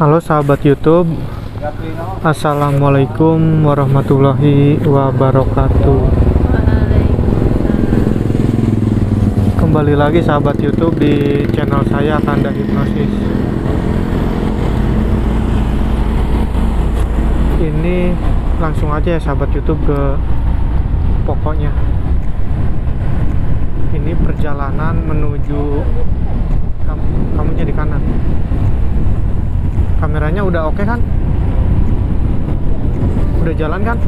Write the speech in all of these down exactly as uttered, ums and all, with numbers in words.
Halo sahabat YouTube, assalamualaikum warahmatullahi wabarakatuh. Kembali lagi sahabat YouTube di channel saya, Kanda Hypnosis. Ini langsung aja ya sahabat YouTube ke pokoknya. Ini perjalanan menuju kamu, kamu jadi kanan. Kameranya udah oke kan? Udah jalan kan?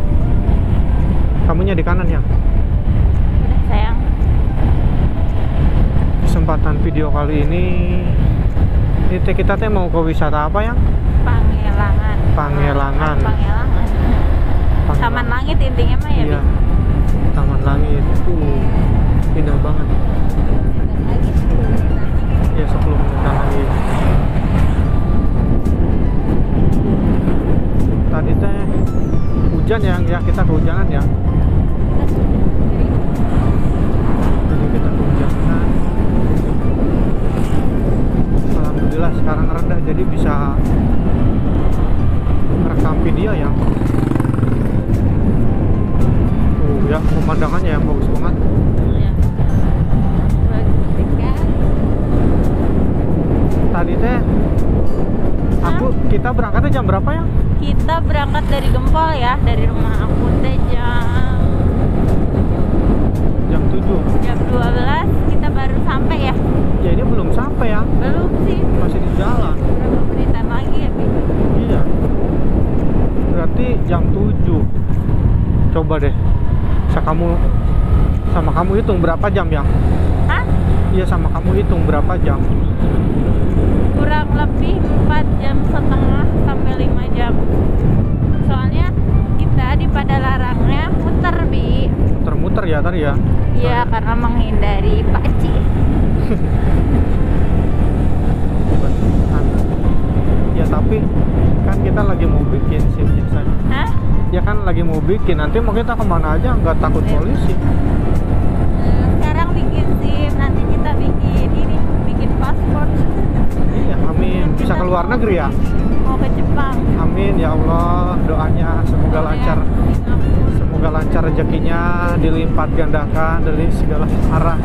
Kamunya di kanan ya? Udah sayang. Kesempatan video kali ini ini te, kita teh mau ke wisata apa yang? Pangalengan. Pangalengan. Pangalengan. Taman Langit intinya mah ya. Iya. Taman Langit itu indah banget. Ya sebelum kita lagi. Tadi teh hujan ya, ya kita kehujanan ya. Jadi kita kehujanan. Alhamdulillah sekarang reda, jadi bisa rekam video yang. Oh ya, pemandangannya yang bagus banget. Tadi teh aku kita berangkatnya jam berapa ya? Kita berangkat dari Gempol ya, dari rumah aku teh jam jam tujuh. Jam dua belas kita baru sampai ya. Ya ini belum sampai ya. Belum sih. Masih di jalan. Berapa menitan lagi ya, Bi? Iya. Berarti jam tujuh. Coba deh. Saya kamu sama kamu hitung berapa jam yang? Hah? Iya, sama kamu hitung berapa jam? Kurang lebih empat jam setengah sampai lima jam. Soalnya kita di Padalarangnya muter, Bi. Muter-muter ya tadi ya? Iya, karena menghindari Pakci. Ya tapi kan kita lagi mau bikin sih biasanya. Hah? Ya kan lagi mau bikin, nanti mau kita kemana aja nggak takut ya. Polisi. Sekarang bikin SIM, nanti kita bikin ini, bikin paspor. Iya, amin. Bisa ke luar negeri ya? Mau ke Jepang. Amin ya Allah, doanya semoga amin. Lancar. Semoga lancar rezekinya, dilipat gandakan dari segala arah.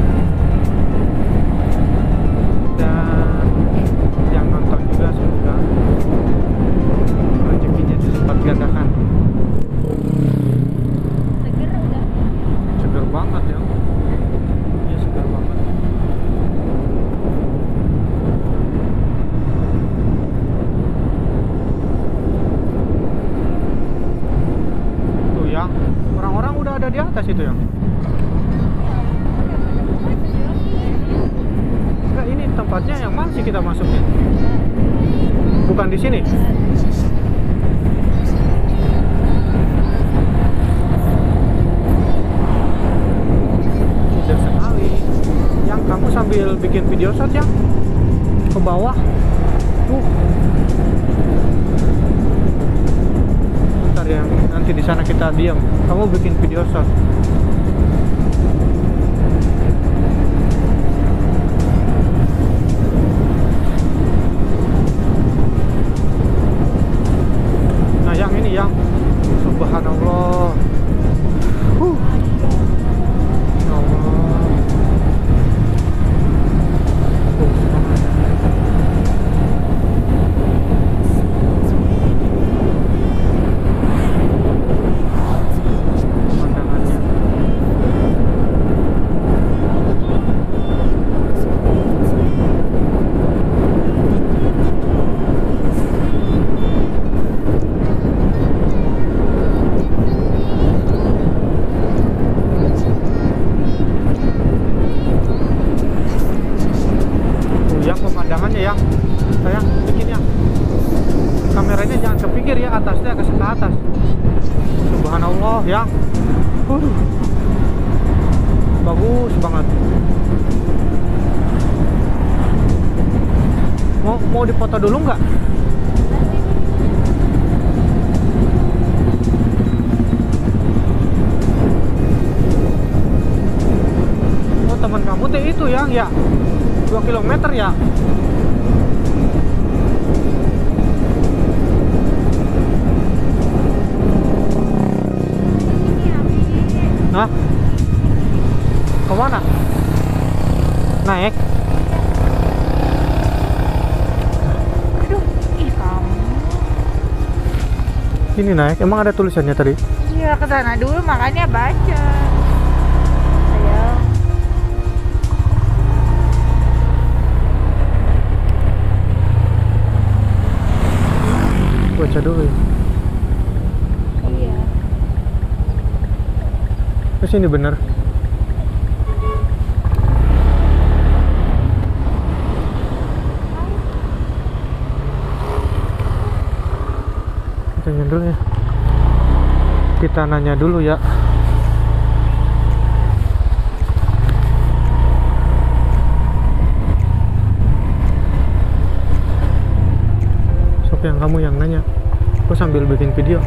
Dan yang nonton juga semoga rezekinya dilipat gandakan. Seger enggak? Seger banget ya. Orang-orang udah ada di atas itu ya? Enggak, ini tempatnya yang masih kita masukin. Bukan di sini. Udah sekali. Yang kamu sambil bikin video shot ya? Ke bawah. Tuh. Yang nanti di sana kita diam, kamu bikin video shot. Nah yang ini yang subhanallah, huh. Allah. Ya, waduh, bagus banget. Mau mau dipoto dulu nggak? Oh teman kamu teh itu yang ya, dua kilometer ya. sini naik. Emang ada tulisannya tadi? Iya, ke sana dulu makanya baca. Ayo. Baca dulu ya. Iya. Terus ini benar. Dulu ya. Kita nanya dulu ya. Sok yang kamu yang nanya. Aku sambil bikin video.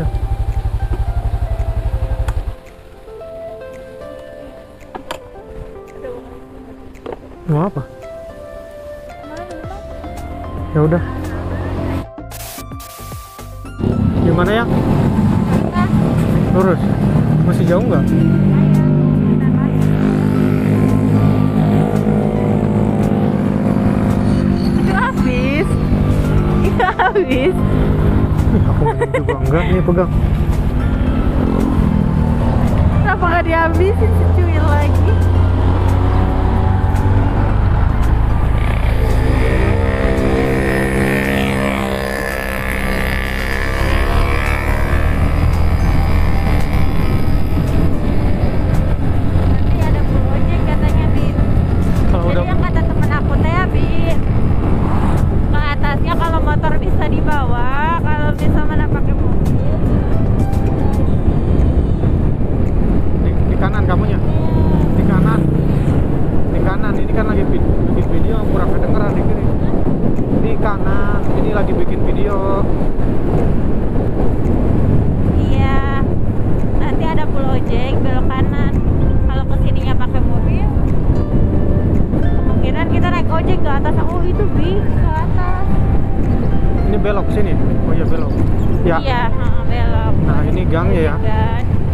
Ya. Mau apa? Ya udah. Gimana ya? Lurus. Masih jauh nggak? Itu habis. Itu habis. Aku juga enggak nih pegang. Kenapa nggak dihabisin secuil lagi?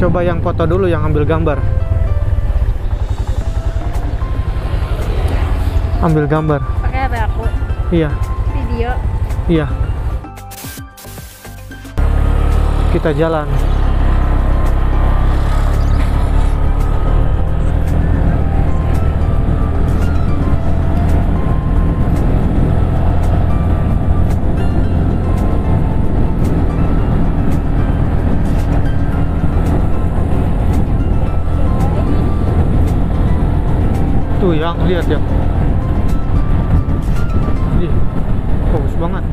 Coba yang foto dulu, yang ambil gambar. Ambil gambar. Pakai H P aku. Iya. Video. Iya. Kita jalan. Yang lihat ya, ih bagus banget.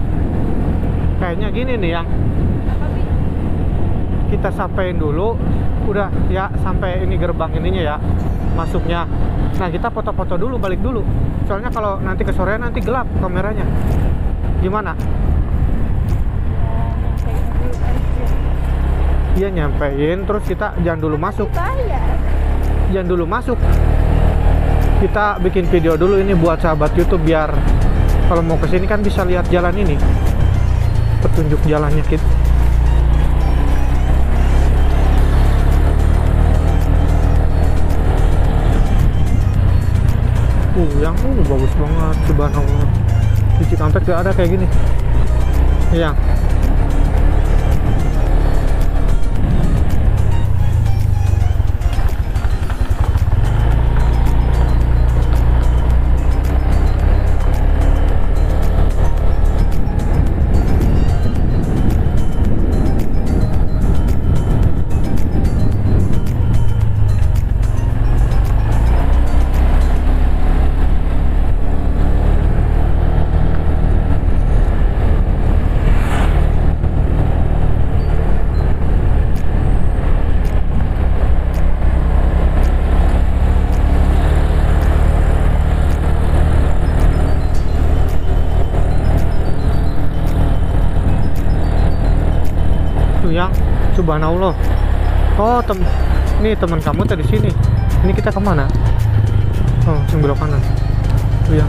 Kayaknya gini nih yang kita sampein dulu, udah ya sampai ini gerbang ininya ya masuknya. Nah kita foto-foto dulu, balik dulu. Soalnya kalau nanti ke sore nanti gelap kameranya. Gimana? Iya nyampein, terus kita jangan dulu masuk. Jangan dulu masuk. Kita bikin video dulu ini buat sahabat YouTube biar kalau mau kesini kan bisa lihat jalan ini, petunjuk jalannya kita. Uh, yang uh, bagus banget, subhanallah. Di Cikampek gak ada kayak gini. Yang subhanallah. Oh, tem nih teman kamu tadi sini. Ini kita kemana? Oh, belok kanan. Iya.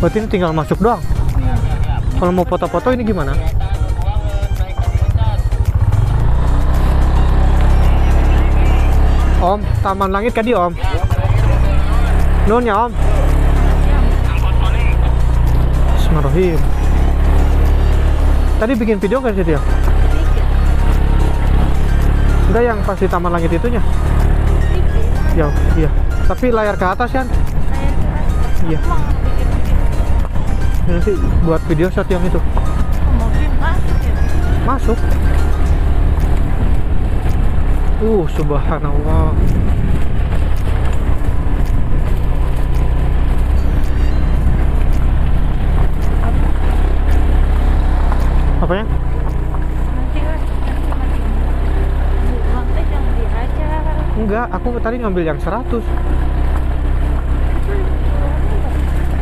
Berarti ini tinggal masuk doang. Kalau mau foto-foto ini gimana? Om, Taman Langit tadi Om. Nuhun ya Om. Bismillahirrahmanirrahim. Tadi bikin video kan sih dia? Enggak, yang pas di Taman Langit itunya. Ya, iya. Tapi layar ke atas kan? Layar ke atas. Iya. Nanti buat video shot yang itu. Mungkin masuk ya? Masuk. Uh, subhanallah. Apanya? Nanti kan, nanti nanti yang diajar. Enggak, aku tadi ngambil yang seratus.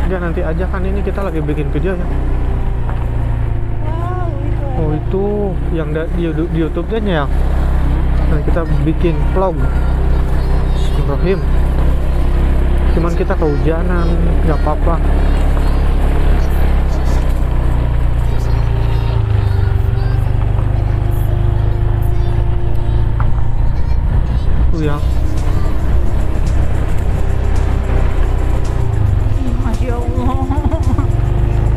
Enggak, nanti aja kan, ini kita lagi bikin video ya. Oh itu yang di, di YouTube-nya ya. Nah, kita bikin vlog. Bismillahirrahmanirrahim. Cuman kita kehujanan, nggak apa-apa. Tuh ya. Masya Allah.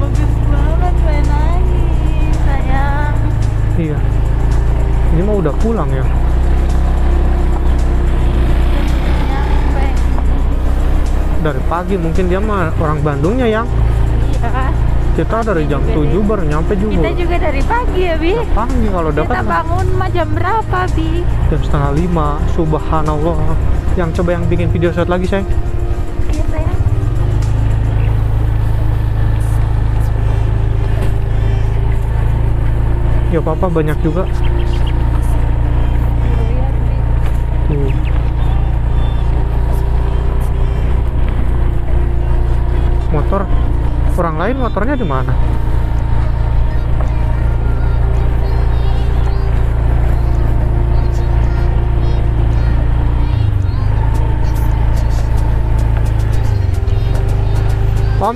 Bagus banget, main lagi, sayang. Iya. Ini mah udah pulang ya. Dari pagi mungkin dia mah orang Bandungnya yang. Iya. Kita dari jam tujuh baru nyampe juga. Kita juga dari pagi ya, Bi. Dari pagi kalau dapat. Kita bangun mah jam berapa, Bi? Jam setengah lima. Subhanallah. Yang coba yang bikin video shot lagi, sayang. Iya, sayang. Ya papa banyak juga. Tuh. Motor orang lain, motornya di mana? Om,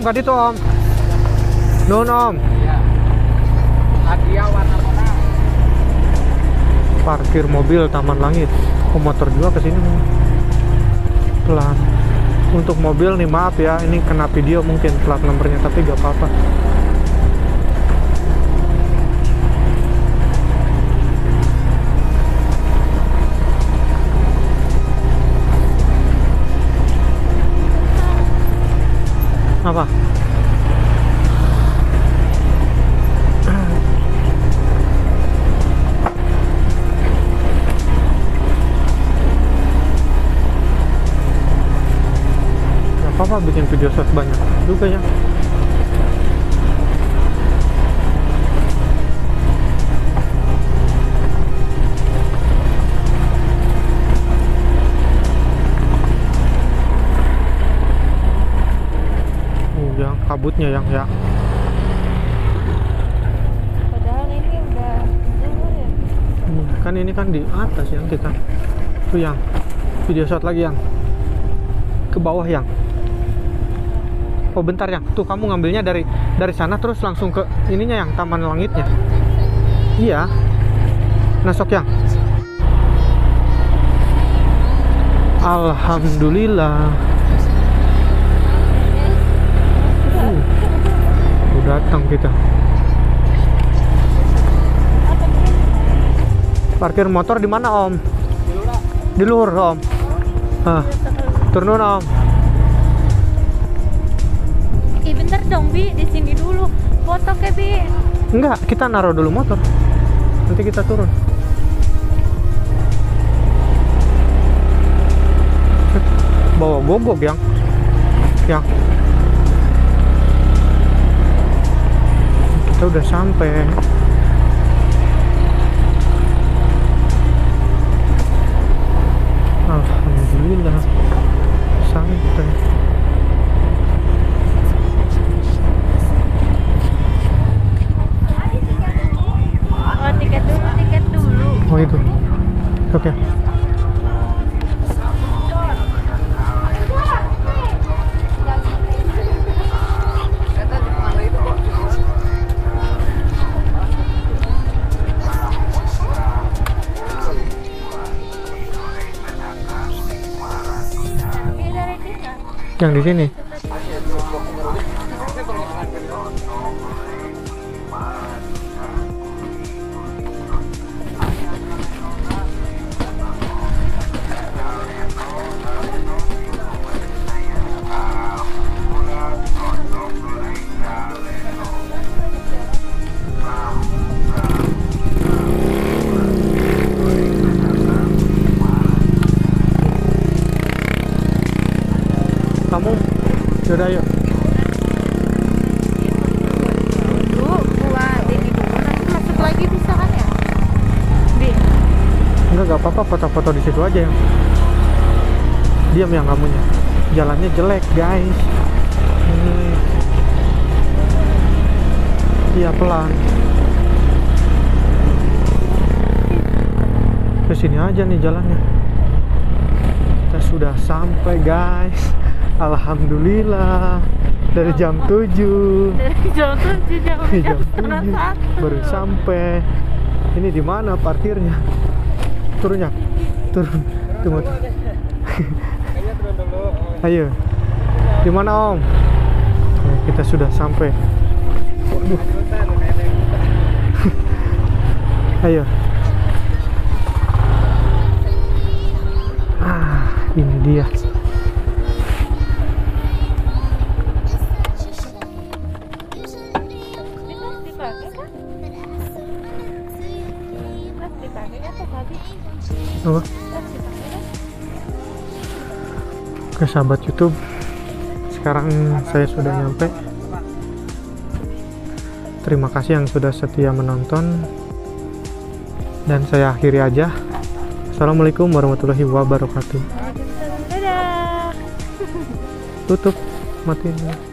tadi tuh Om. Nun Om. Iya. Hadiah warna merah. Parkir mobil Taman Langit. Oh, motor juga ke sini. Pelan. Untuk mobil nih maaf ya, ini kena video mungkin plat nomornya, tapi gak apa-apa. Apa? Bikin video shot banyak juga ya. Oh, yang kabutnya yang ya. Padahal ini udah zuhur ya. Hmm, kan ini kan di atas yang kita. Tuh yang video shot lagi yang ke bawah yang. Oh bentar yang, tuh kamu ngambilnya dari dari sana terus langsung ke ininya yang Taman Langitnya. Iya. Nah sok yang. Alhamdulillah. Uh, udah datang kita. Parkir motor di mana Om? Di luar Om. Ah, turun Om. Bentar dong Bi, di sini dulu foto ke Bi. Enggak, kita naruh dulu motor. Nanti kita turun. Bawa gogok yang, yang. Kita udah sampai. Alhamdulillah sampai. Oh itu, oke. Okay. Yang di sini. Sudah yuk. Dulu gua ini dulu, nanti masuk lagi bisa kan ya? Di. Enggak, enggak apa-apa, foto-foto di situ aja ya. Diam yang kamunya. Jalannya jelek, guys. Iya, pelan. Ke sini aja nih jalannya. Kita sudah sampai, guys. Alhamdulillah. Dari jam tujuh. Dari jam tujuh, jam, jam, jam tujuh baru sampai. Ini di mana parkirnya? Turunnya. Turun. Tunggu. Ayo. Di mana, Om? Nah, kita sudah sampai. Waduh. Ayo. Ah, ini dia. Oh. Oke, sahabat YouTube. Sekarang saya sudah nyampe. Terima kasih yang sudah setia menonton. Dan saya akhiri aja. Assalamualaikum warahmatullahi wabarakatuh. Dadah. Tutup, matiin.